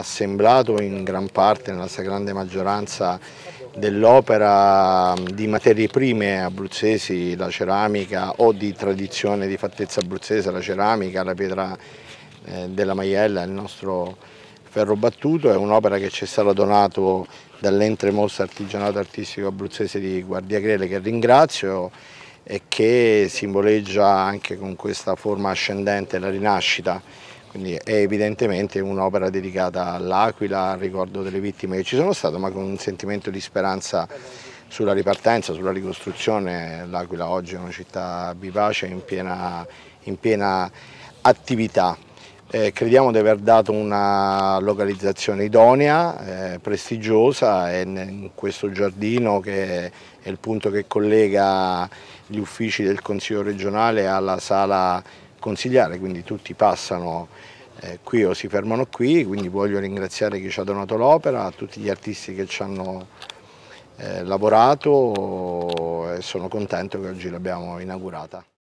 assemblato in gran parte, nella stragrande maggioranza dell'opera, di materie prime abruzzesi, la ceramica o di tradizione di fattezza abruzzese, la ceramica, la pietra della Maiella, il nostro ferro battuto. È un'opera che ci è stata donata dall'Ente Mostra Artigianato Artistico Abruzzese di Guardiagrele, che ringrazio, e che simboleggia anche con questa forma ascendente la Rinascita. Quindi è evidentemente un'opera dedicata all'Aquila, al ricordo delle vittime che ci sono state, ma con un sentimento di speranza sulla ripartenza, sulla ricostruzione. L'Aquila oggi è una città vivace, in piena attività. Crediamo di aver dato una localizzazione idonea, prestigiosa, e in questo giardino, che è il punto che collega gli uffici del Consiglio regionale alla sala consigliare, quindi tutti passano qui o si fermano qui. Quindi voglio ringraziare chi ci ha donato l'opera, tutti gli artisti che ci hanno lavorato, e sono contento che oggi l'abbiamo inaugurata.